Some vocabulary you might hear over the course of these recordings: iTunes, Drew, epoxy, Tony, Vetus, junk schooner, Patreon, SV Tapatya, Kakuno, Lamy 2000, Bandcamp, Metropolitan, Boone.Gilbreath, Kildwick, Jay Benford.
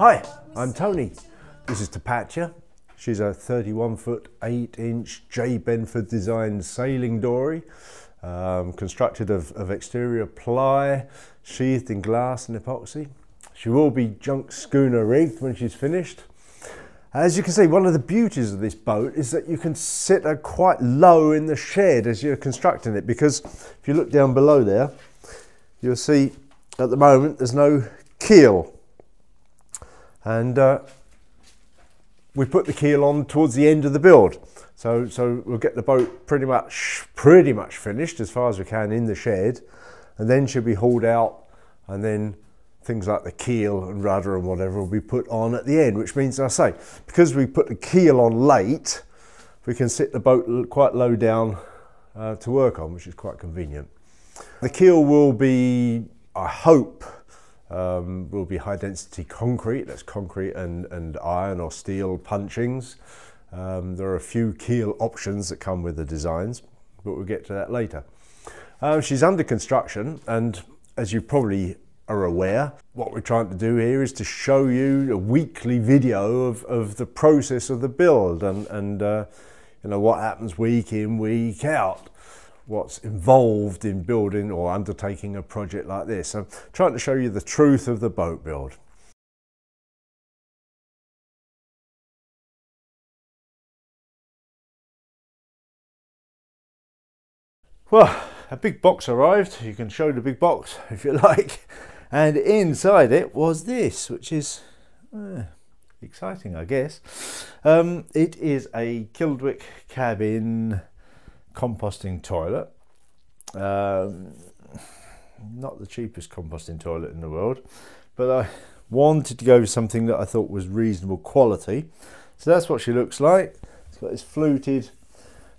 Hi, I'm Tony. This is Tapatya. She's a 31-foot, 8-inch Jay Benford designed sailing dory, constructed of exterior ply, sheathed in glass and epoxy. She will be junk schooner rigged when she's finished. As you can see, one of the beauties of this boat is that you can sit her quite low in the shed as you're constructing it, because if you look down below there, you'll see at the moment there's no keel. And we put the keel on towards the end of the build. So we'll get the boat pretty much finished as far as we can in the shed, and then she'll be hauled out, and then things like the keel and rudder and whatever will be put on at the end, which means, I say, because we put the keel on late, we can sit the boat quite low down to work on, which is quite convenient. The keel will be, I hope, will be high density concrete. That's concrete and iron or steel punchings. There are a few keel options that come with the designs, but we'll get to that later. She's under construction, and as you probably are aware, what we're trying to do here is to show you a weekly video of the process of the build and you know, what happens week in, week out, what's involved in building or undertaking a project like this. So I'm trying to show you the truth of the boat build. Well, a big box arrived. You can show the big box if you like. And inside it was this, which is exciting, I guess. It is a Kildwick cabin composting toilet. Not the cheapest composting toilet in the world, but I wanted to go with something that I thought was reasonable quality. So that's what she looks like. It's got this fluted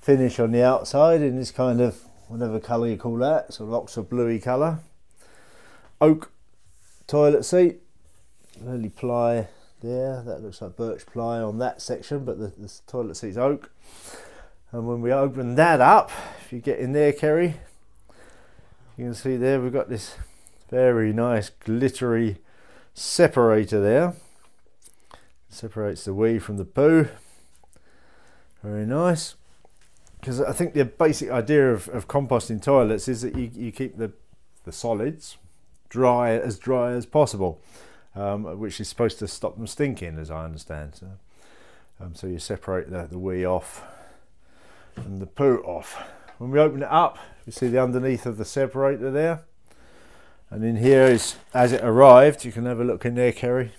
finish on the outside in this kind of, whatever colour you call that, sort of Oxford bluey colour. Oak toilet seat, early ply there, that looks like birch ply on that section, but the toilet seat's oak. And when we open that up, if you get in there, Kerry, you can see there we've got this very nice glittery separator there. Separates the wee from the poo. Very nice. Because I think the basic idea of composting toilets is that you keep the solids as dry as possible, which is supposed to stop them stinking, as I understand. So you separate the wee off and the poo off. When we open it up, we see the underneath of the separator there, and in here is as it arrived. You can have a look in there, Kerry.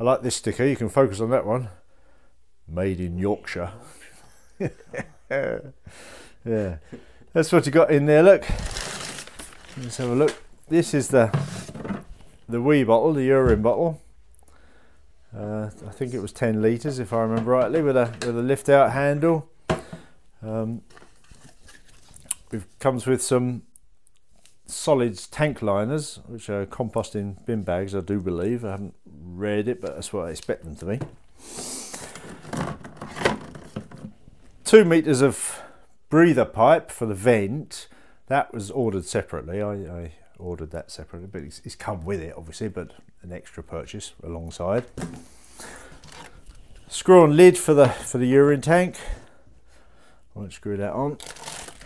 I like this sticker. You can focus on that one. Made in Yorkshire. Yeah, that's what you got in there. Look, let's have a look. This is the wee bottle, the urine bottle. I think it was 10 litres if I remember rightly, with a lift out handle. It comes with some solids tank liners, which are composting bin bags, I do believe. I haven't read it, but that's what I expect them to be. 2 meters of breather pipe for the vent. That was ordered separately. I ordered that separately, but it's come with it obviously, but an extra purchase alongside. Screw on lid for the urine tank. I won't screw that on.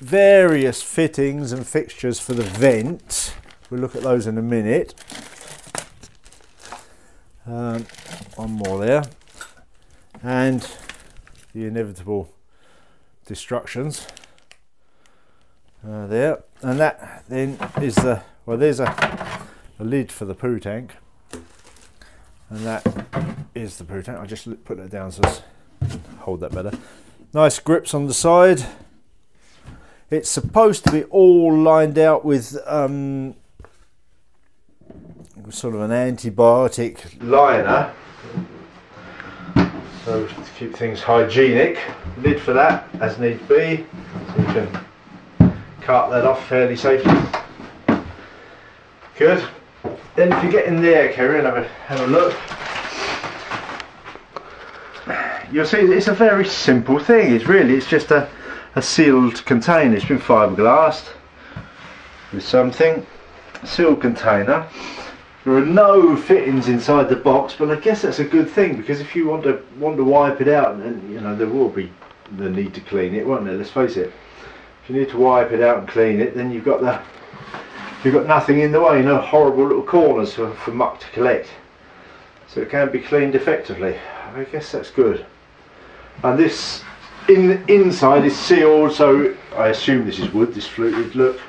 Various fittings and fixtures for the vent. We'll look at those in a minute. One more there, and the inevitable destructions there, and that then is the, well, there's a lid for the poo tank, and that is the poo tank. I just put that down so it's, hold that better. Nice grips on the side. It's supposed to be all lined out with sort of an antibiotic liner, so to keep things hygienic. Lid for that as need be, so you can cart that off fairly safely. Good. Then if you get in there, Kerry, and have a look, you'll see that it's a very simple thing. It's just a sealed container. It's been fiberglassed with something, a sealed container, There are no fittings inside the box, but I guess that's a good thing, because if you want to wipe it out, then you know there will be the need to clean it, won't there? Let's face it. If you need to wipe it out and clean it, then you've got nothing in the way, no horrible little corners for muck to collect. So it can be cleaned effectively. I guess that's good. And this inside is sealed, so I assume this is wood, this fluted look.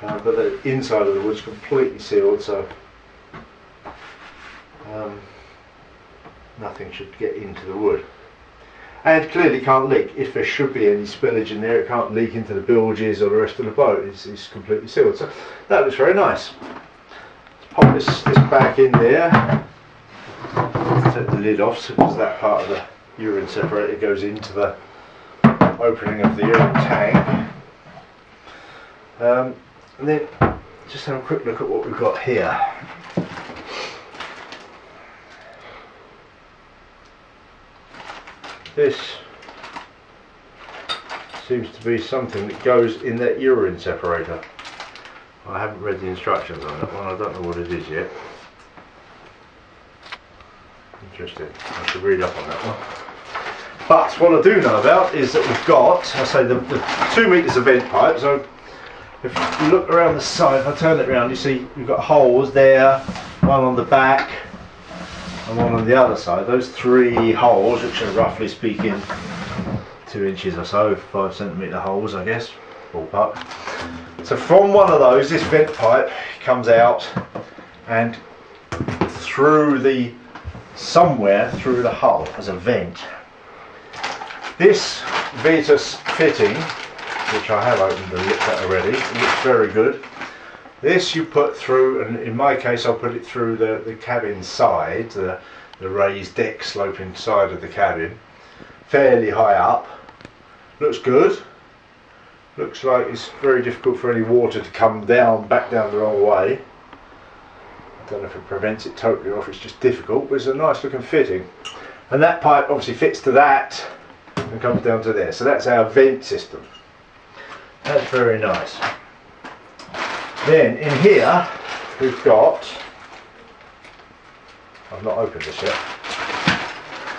But the inside of the wood's completely sealed, so nothing should get into the wood. And clearly can't leak. If there should be any spillage in there, it can't leak into the bilges or the rest of the boat. It's completely sealed. So that looks very nice. Let's pop this back in there. Take the lid off, so because that part of the urine separator goes into the opening of the urine tank. And then just have a quick look at what we've got here. This seems to be something that goes in that urine separator. I haven't read the instructions on that one, I don't know what it is yet. Interesting, I should read up on that one. But what I do know about is that we've got, I say, the 2 metres of vent pipe. So if you look around the side, if I turn it around, you see we've got holes there, one on the back and one on the other side. Those 3 holes, which are roughly speaking 2 inches or so, 5 centimetre holes, I guess, ballpark. So from one of those, this vent pipe comes out and through the, somewhere through the hull as a vent. This Vetus fitting, which I have opened and looked at already, it looks very good. This you put through, and in my case I'll put it through the cabin side, the raised deck sloping side of the cabin, fairly high up. Looks good. Looks like it's very difficult for any water to come down, back down the wrong way. I don't know if it prevents it totally or if it's just difficult, but it's a nice looking fitting. And that pipe obviously fits to that and comes down to there. So that's our vent system. That's very nice. Then in here we've got, I've not opened this yet,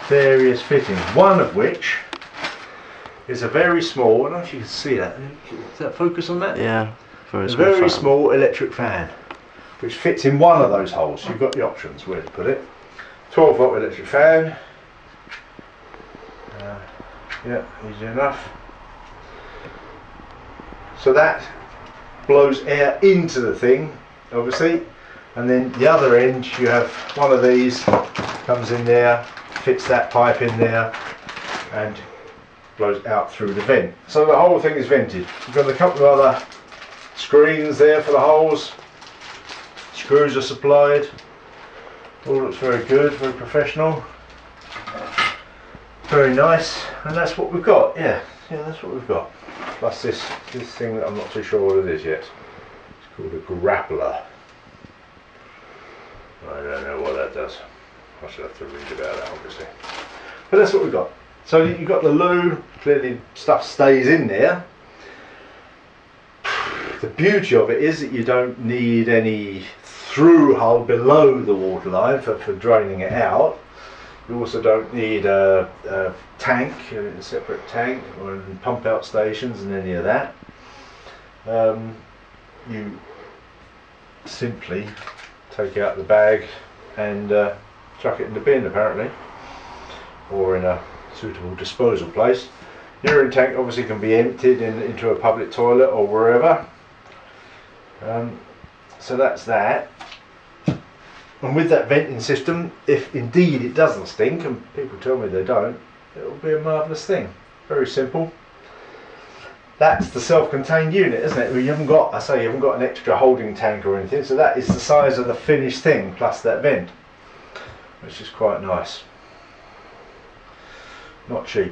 various fittings, one of which is a very small, I don't know if you can see that, is that focus on that? Yeah, a very small electric fan, which fits in one of those holes. You've got the options where to put it. 12-volt electric fan, yeah, easy enough. So that blows air into the thing, obviously, and then the other end you have one of these comes in there, fits that pipe in there and blows out through the vent. So the whole thing is vented. We've got a couple of other screens there for the holes, screws are supplied, all looks very good, very professional, very nice, and that's what we've got. Yeah, that's what we've got. Plus this thing that I'm not too sure what it is yet. It's called a grappler. I don't know what that does. I should have to read about that, obviously. But that's what we've got. So you've got the loo. Clearly stuff stays in there. The beauty of it is that you don't need any through hull below the waterline for draining it out. You also don't need a tank, a separate tank, or pump out stations and any of that. You simply take out the bag and chuck it in the bin, apparently, or in a suitable disposal place. Urine tank obviously can be emptied into a public toilet or wherever. So that's that. And with that venting system, if indeed it doesn't stink, and people tell me they don't, it will be a marvellous thing. Very simple. That's the self-contained unit, isn't it? Well, you haven't got, I say, you haven't got an extra holding tank or anything, so that is the size of the finished thing, plus that vent, which is quite nice. Not cheap.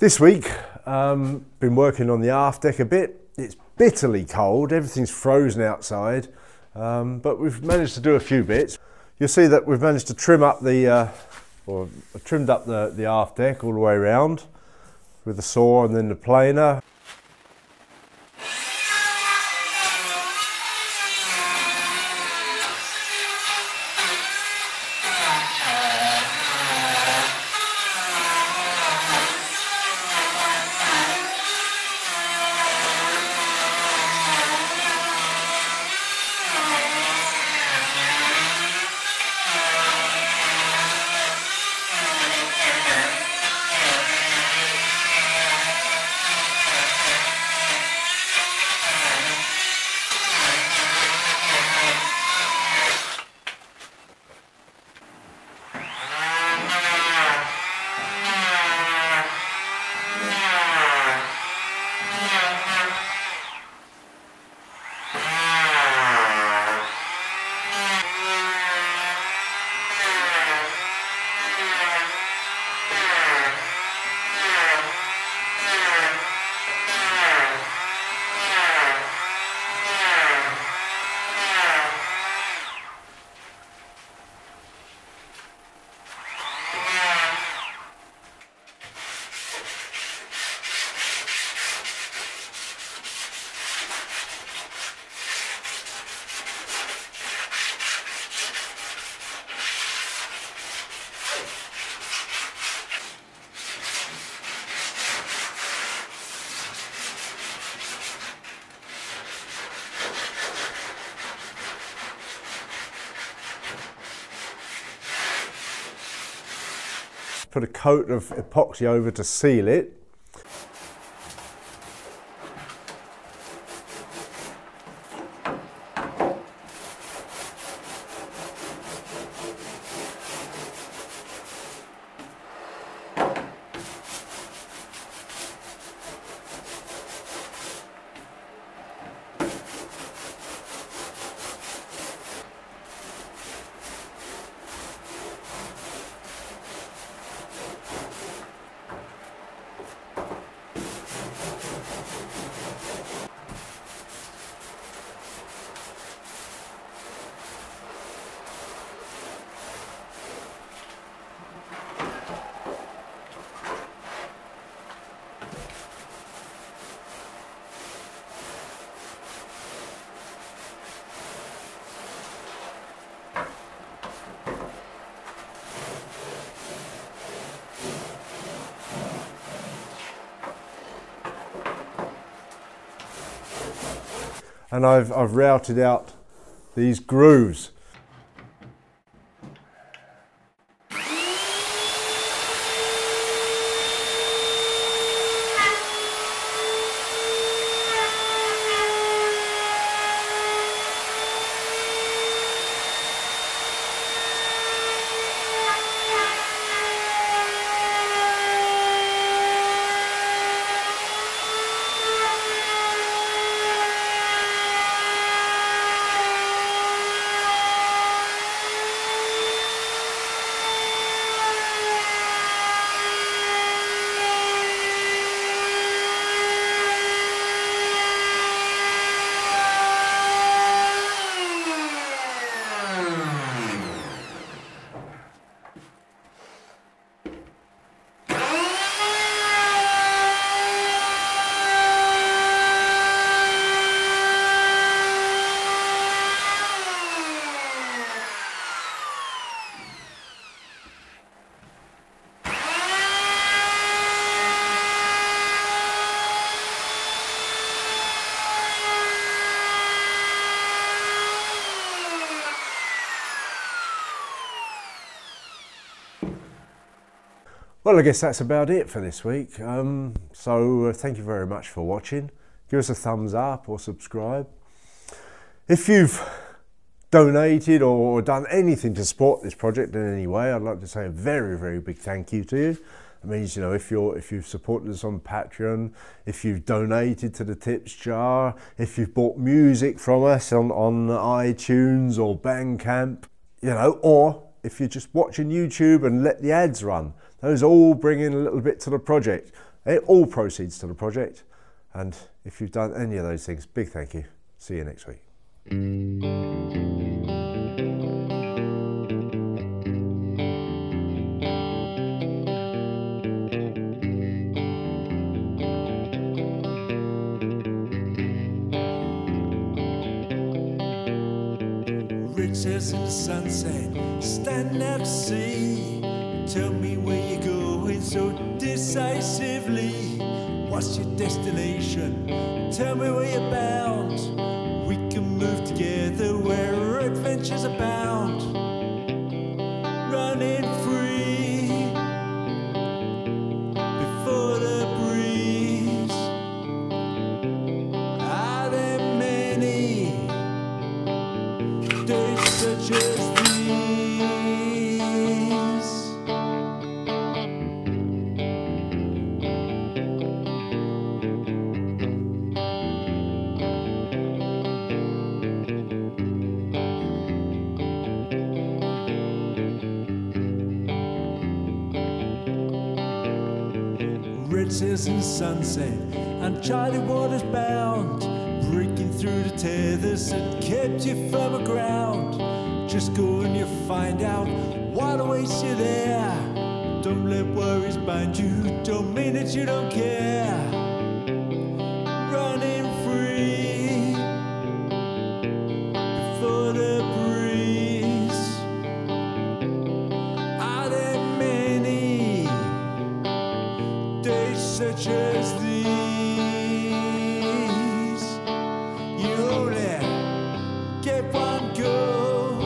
This week, been working on the aft deck a bit. It's bitterly cold, everything's frozen outside, but we've managed to do a few bits. You'll see that we've managed to trim up the aft deck all the way around with the saw and then the planer. Put a coat of epoxy over to seal it. And I've routed out these grooves. Well, I guess that's about it for this week, so thank you very much for watching. Give us a thumbs up or subscribe. If you've donated or done anything to support this project in any way, I'd like to say a very, very big thank you to you. It means, you know, if you've supported us on Patreon, if you've donated to the tips jar, if you've bought music from us on iTunes or Bandcamp, you know, or if you're just watching YouTube and let the ads run. Those all bring in a little bit to the project. It all proceeds to the project. And if you've done any of those things, big thank you. See you next week. Riches in the sunset, stand up, see. Tell me where you're going so decisively. What's your destination? Tell me where you're bound. We can move together where adventures abound. Running free before the breeze. Are there many days such as and sunset, uncharted waters bound, breaking through the tethers that kept you firm ground. Just go and you'll find out what awaits you there. Don't let worries bind you, don't mean that you don't care. Running free before the breeze. Are there many days such as these? You only get one go.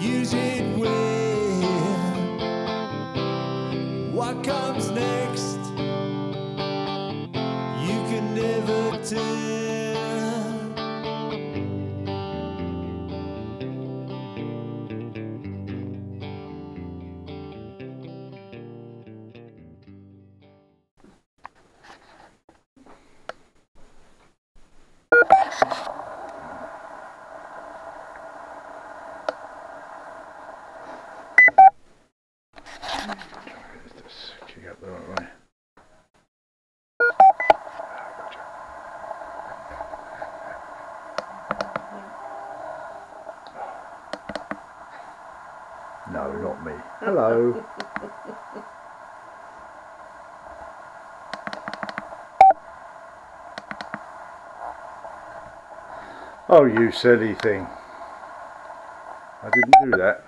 Use it well. What comes next, you can never tell. No, not me. Hello. Oh, you silly thing. I didn't do that.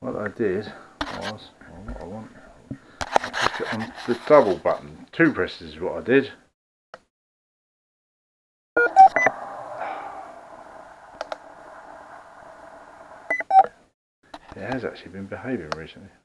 What I did was, what I want, I pushed it on the double button. Two presses is what I did. It has actually been behaving recently.